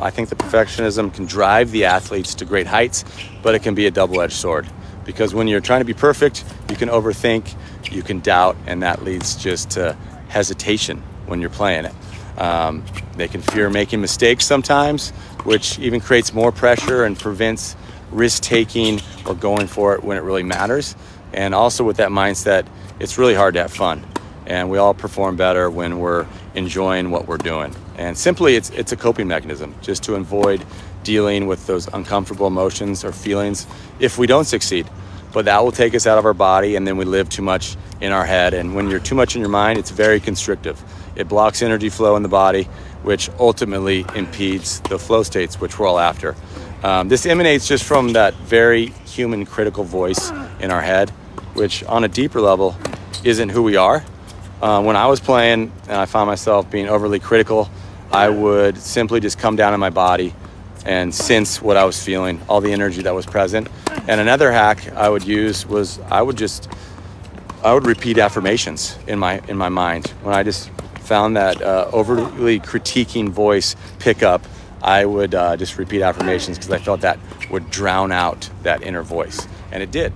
I think that perfectionism can drive the athletes to great heights, but it can be a double-edged sword, because when you're trying to be perfect, you can overthink, you can doubt, and that leads just to hesitation when you're playing it. They can fear making mistakes sometimes, which even creates more pressure and prevents risk-taking or going for it when it really matters. And also with that mindset, it's really hard to have fun. And we all perform better when we're enjoying what we're doing. And simply, it's a coping mechanism just to avoid dealing with those uncomfortable emotions or feelings if we don't succeed. But that will take us out of our body, and then we live too much in our head. And when you're too much in your mind, it's very constrictive. It blocks energy flow in the body, which ultimately impedes the flow states, which we're all after. This emanates just from that very human critical voice in our head, which on a deeper level isn't who we are. When I was playing and I found myself being overly critical, I would simply just come down in my body and sense what I was feeling, all the energy that was present. And another hack I would use was I would repeat affirmations in my mind. When I just found that overly critiquing voice pick up, I would just repeat affirmations because I felt that would drown out that inner voice, and it did.